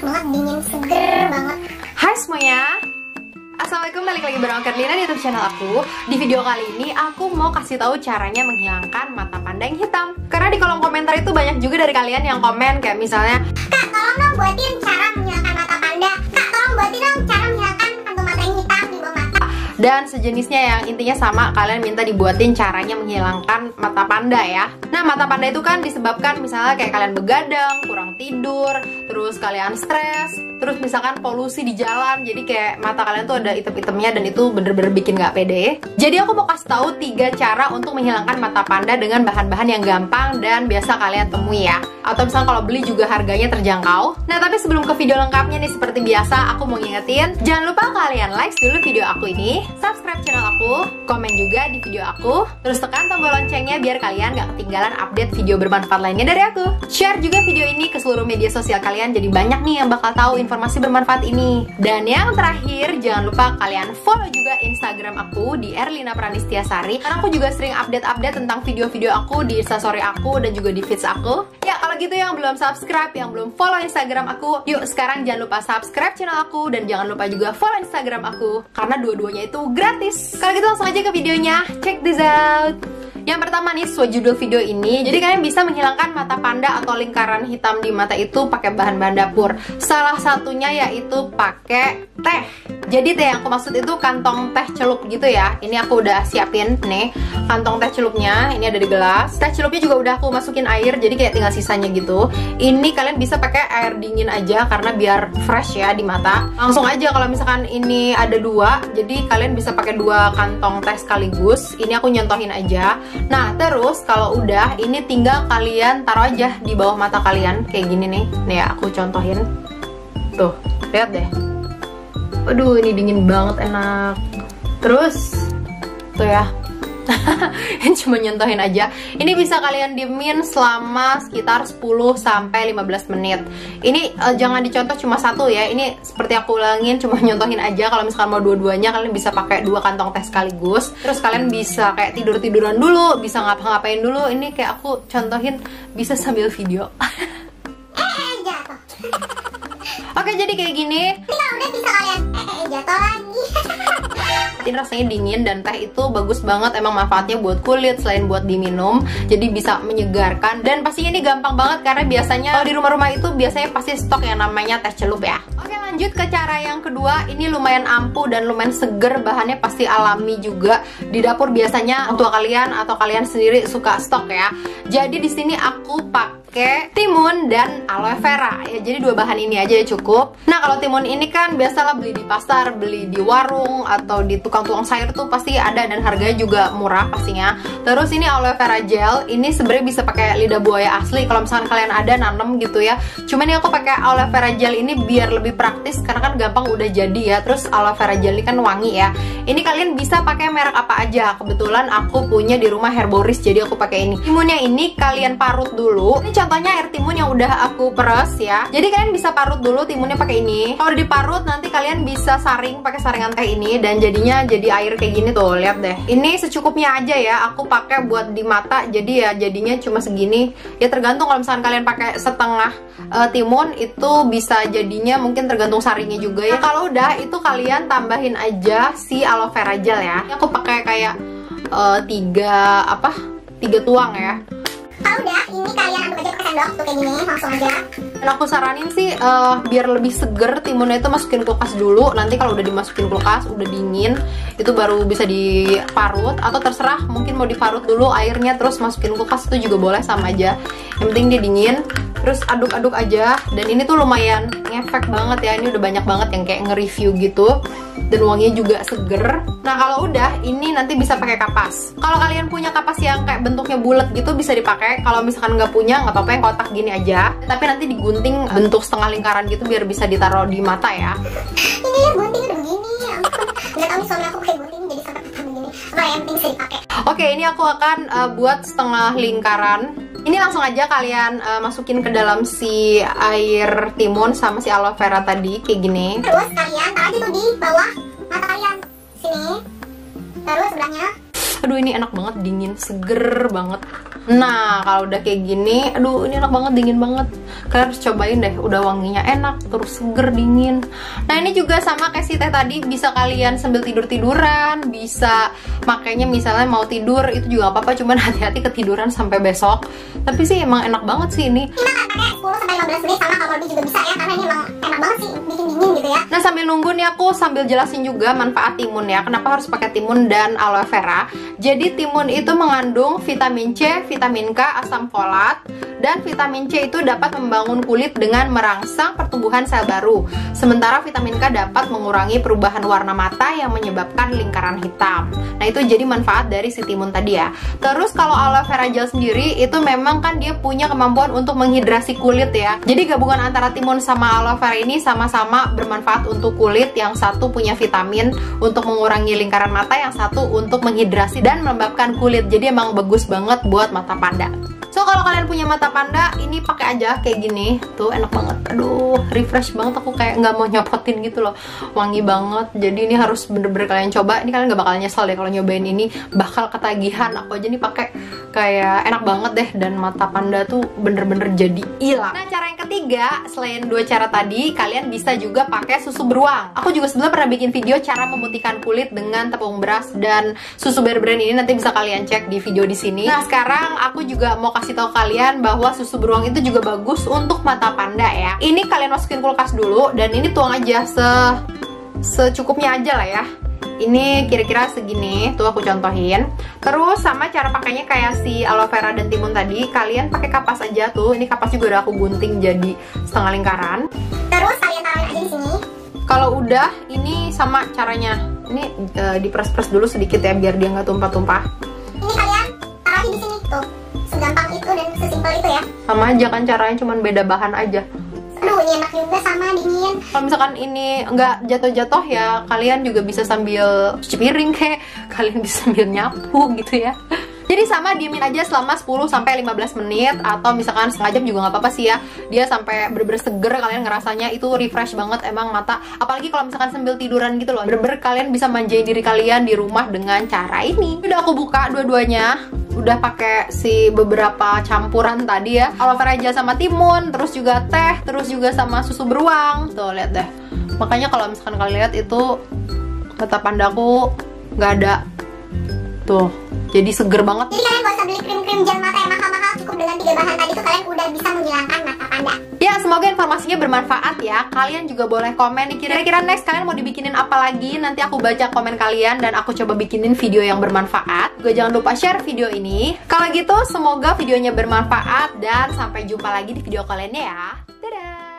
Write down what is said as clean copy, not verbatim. enak banget, dingin, seger banget. Hai semuanya, assalamualaikum, balik lagi bareng Erlina di YouTube channel aku. Di video kali ini aku mau kasih tahu caranya menghilangkan mata panda yang hitam. Karena di kolom komentar itu banyak juga dari kalian yang komen kayak misalnya, Kak tolong dong buatin cara menghilangkan mata panda, Kak tolong buatin dong cara menghilangkan kantung mata yang hitam di bawah mata, dan sejenisnya yang intinya sama, kalian minta dibuatin caranya menghilangkan mata panda ya. Nah, mata panda itu kan disebabkan misalnya kayak kalian begadang, kurang tidur, terus kalian stres, terus misalkan polusi di jalan, jadi kayak mata kalian tuh ada item-itemnya dan itu bener-bener bikin gak pede. Jadi aku mau kasih tahu 3 cara untuk menghilangkan mata panda dengan bahan-bahan yang gampang dan biasa kalian temui ya, atau misalnya kalau beli juga harganya terjangkau. Nah, tapi sebelum ke video lengkapnya nih, seperti biasa aku mau ngingetin, jangan lupa kalian like dulu video aku ini, subscribe channel aku, komen juga di video aku, terus tekan tombol loncengnya biar kalian gak ketinggalan update video bermanfaat lainnya dari aku. Share juga video ini ke seluruh media sosial kalian, jadi banyak nih yang bakal tahu informasi bermanfaat ini. Dan yang terakhir, jangan lupa kalian follow juga Instagram aku di Erlina Pranistiasari, karena aku juga sering update-update tentang video-video aku di Instastory aku dan juga di feeds aku. Ya kalau gitu, yang belum subscribe, yang belum follow Instagram aku, yuk sekarang jangan lupa subscribe channel aku dan jangan lupa juga follow Instagram aku, karena dua-duanya itu gratis. Kalau gitu langsung aja ke videonya, check this out. Yang pertama nih, sesuai judul video ini, jadi kalian bisa menghilangkan mata panda atau lingkaran hitam di mata itu pakai bahan-bahan dapur. Salah satunya yaitu pakai teh. Jadi teh yang aku maksud itu kantong teh celup gitu ya. Ini aku udah siapin nih kantong teh celupnya, ini ada di gelas. Teh celupnya juga udah aku masukin air, jadi kayak tinggal sisanya gitu. Ini kalian bisa pakai air dingin aja karena biar fresh ya di mata. Langsung aja, kalau misalkan ini ada 2, jadi kalian bisa pakai 2 kantong teh sekaligus. Ini aku nyontohin aja. Nah terus kalau udah, ini tinggal kalian taruh aja di bawah mata kalian kayak gini nih. Nih ya, aku contohin. Tuh, lihat deh. Aduh, ini dingin banget, enak. Terus tuh ya. Ini cuma nyontohin aja. Ini bisa kalian diemin selama sekitar 10-15 menit. Ini jangan dicontoh cuma 1 ya. Ini seperti aku ulangin, cuma nyontohin aja. Kalau misalkan mau dua-duanya, kalian bisa pakai 2 kantong teh sekaligus. Terus kalian bisa kayak tidur-tiduran dulu, bisa ngapa-ngapain dulu. Ini kayak aku contohin bisa sambil video. Jatuh. Oke, jadi kayak gini. Udah bisa kalian. Jatuh lagi. Ini rasanya dingin dan teh itu bagus banget, emang manfaatnya buat kulit selain buat diminum, jadi bisa menyegarkan. Dan pastinya ini gampang banget karena biasanya kalau di rumah-rumah itu biasanya pasti stok yang namanya teh celup ya. Oke, lanjut ke cara yang kedua. Ini lumayan ampuh dan lumayan seger, bahannya pasti alami juga. Di dapur biasanya orang tua kalian atau kalian sendiri suka stok ya. Jadi di sini aku pakai timun dan aloe vera ya, jadi 2 bahan ini aja ya cukup. Nah kalau timun ini kan biasalah beli di pasar, beli di warung atau di tukang-tukang sayur tuh pasti ada, dan harganya juga murah pastinya. Terus ini aloe vera gel, ini sebenarnya bisa pakai lidah buaya asli kalau misalkan kalian ada nanem gitu ya. Cuman ini aku pakai aloe vera gel ini biar lebih praktis karena kan gampang udah jadi ya. Terus aloe vera gel ini kan wangi ya. Ini kalian bisa pakai merek apa aja. Kebetulan aku punya di rumah Herboris, jadi aku pakai ini. Timunnya ini kalian parut dulu. Ini contohnya air timun yang udah aku peres ya. Jadi kalian bisa parut dulu timunnya pakai ini. Kalau diparut nanti kalian bisa saring pakai saringan teh ini dan jadinya jadi air kayak gini tuh, lihat deh. Ini secukupnya aja ya, aku pakai buat di mata, jadi ya jadinya cuma segini ya. Tergantung, kalau misalkan kalian pakai setengah timun itu bisa jadinya mungkin tergantung saringnya juga ya. Nah, kalau udah itu kalian tambahin aja si aloe vera gel ya. Aku pakai kayak 3 tuang ya. Kalau udah ini kalian aduk aja pakai sendok tuh kayak gini, langsung aja. Dan aku saranin sih biar lebih seger, timunnya itu masukin kulkas dulu. Nanti kalau udah dimasukin kulkas, udah dingin, itu baru bisa diparut. Atau terserah, mungkin mau diparut dulu airnya terus masukin kulkas itu juga boleh, sama aja. Yang penting dia dingin, terus aduk-aduk aja. Dan ini tuh lumayan ngefek banget ya, ini udah banyak banget yang kayak nge-review gitu. Dan wanginya juga seger. Nah kalau udah, ini nanti bisa pakai kapas. Kalau kalian punya kapas yang kayak bentuknya bulat gitu bisa dipakai. Kalau misalkan nggak punya, nggak apa-apa yang kotak gini aja. Tapi nanti digunting bentuk setengah lingkaran gitu biar bisa ditaruh di mata ya. Ini ya gunting udah begini, ya ampun. Nggak tahu soalnya aku kayak gunting jadi sampai begini. Apa yang penting bisa dipakai. Oke, ini aku akan buat setengah lingkaran. Ini langsung aja kalian masukin ke dalam si air timun sama si aloe vera tadi kayak gini. Terus kalian taruh itu di bawah mata kalian. Sini. Terus sebelahnya. Aduh, ini enak banget, dingin, seger banget. Nah, kalau udah kayak gini, aduh ini enak banget, dingin banget. Kalian harus cobain deh, udah wanginya enak, terus seger, dingin. Nah, ini juga sama kayak si teh tadi, bisa kalian sambil tidur-tiduran, bisa makainya misalnya mau tidur, itu juga apa-apa, cuman hati-hati ketiduran sampai besok. Tapi sih emang enak banget sih ini. Kita pakai 10-15 menit sama kalau juga bisa ya, karena ini emang enak banget sih, bikin dingin gitu ya. Nah, sambil nunggu nih aku sambil jelasin juga manfaat timun ya, kenapa harus pakai timun dan aloe vera. Jadi timun itu mengandung vitamin C, vitamin K, asam folat, dan vitamin C itu dapat membangun kulit dengan merangsang pertumbuhan sel baru. Sementara vitamin K dapat mengurangi perubahan warna mata yang menyebabkan lingkaran hitam. Nah, itu jadi manfaat dari si timun tadi ya. Terus kalau aloe vera gel sendiri itu memang kan dia punya kemampuan untuk menghidrasi kulit ya. Jadi gabungan antara timun sama aloe vera ini sama-sama bermanfaat untuk kulit. Yang satu punya vitamin untuk mengurangi lingkaran mata, yang satu untuk menghidrasi dan melembabkan kulit. Jadi emang bagus banget buat mata panda. So, kalau kalian punya mata panda, ini pakai aja kayak gini. Tuh, enak banget. Aduh, refresh banget. Aku kayak nggak mau nyopotin gitu loh. Wangi banget. Jadi ini harus bener-bener kalian coba. Ini kalian nggak bakal nyesel deh kalau nyobain ini. Bakal ketagihan. Aku aja nih pakai kayak enak banget deh. Dan mata panda tuh bener-bener jadi hilang. Nah, cara yang ketiga, selain dua cara tadi, kalian bisa juga pakai susu beruang. Aku juga sebelumnya pernah bikin video cara memutihkan kulit dengan tepung beras dan susu berbrand ini. Nanti bisa kalian cek di video di sini. Nah, sekarang aku juga mau kasih tahu kalian bahwa susu beruang itu juga bagus untuk mata panda ya. Ini kalian masukin kulkas dulu dan ini tuang aja secukupnya aja lah ya. Ini kira-kira segini, tuh aku contohin. Terus sama cara pakainya kayak si aloe vera dan timun tadi, kalian pakai kapas aja tuh. Ini kapas juga udah aku gunting jadi setengah lingkaran. Terus kalian taruh aja di sini. Kalau udah, ini sama caranya. Ini diperes-peres dulu sedikit ya biar dia nggak tumpah-tumpah. Ini kalian taruh di sini tuh. Segampang itu dan sesimpel itu ya. Sama aja kan caranya, cuman beda bahan aja. Aduh, ini enak juga, sama dingin. Kalau misalkan ini nggak jatuh-jatuh ya, kalian juga bisa sambil cuci piring kayak, kalian bisa sambil nyapu gitu ya. Jadi sama, diemin aja selama 10-15 menit atau misalkan setengah jam juga nggak apa-apa sih ya. Dia sampai bener-bener seger, kalian ngerasanya itu refresh banget emang mata. Apalagi kalau misalkan sambil tiduran gitu loh, bener-bener kalian bisa manjain diri kalian di rumah dengan cara ini. Udah aku buka dua-duanya, udah pakai si beberapa campuran tadi ya, aloe vera gel sama timun, terus juga teh, terus juga sama susu beruang. Tuh, lihat deh. Makanya kalau misalkan kalian lihat itu mata pandaku nggak ada tuh. Jadi seger banget. Jadi kalian gak usah beli krim-krim gel mata yang mahal-mahal. Cukup dengan 3 bahan tadi tuh kalian udah bisa menghilangkan mata panda. Ya, semoga informasinya bermanfaat ya. Kalian juga boleh komen nih, kira-kira next kalian mau dibikinin apa lagi. Nanti aku baca komen kalian dan aku coba bikinin video yang bermanfaat. Juga jangan lupa share video ini. Kalau gitu, semoga videonya bermanfaat. Dan sampai jumpa lagi di video kalian ya. Dadah!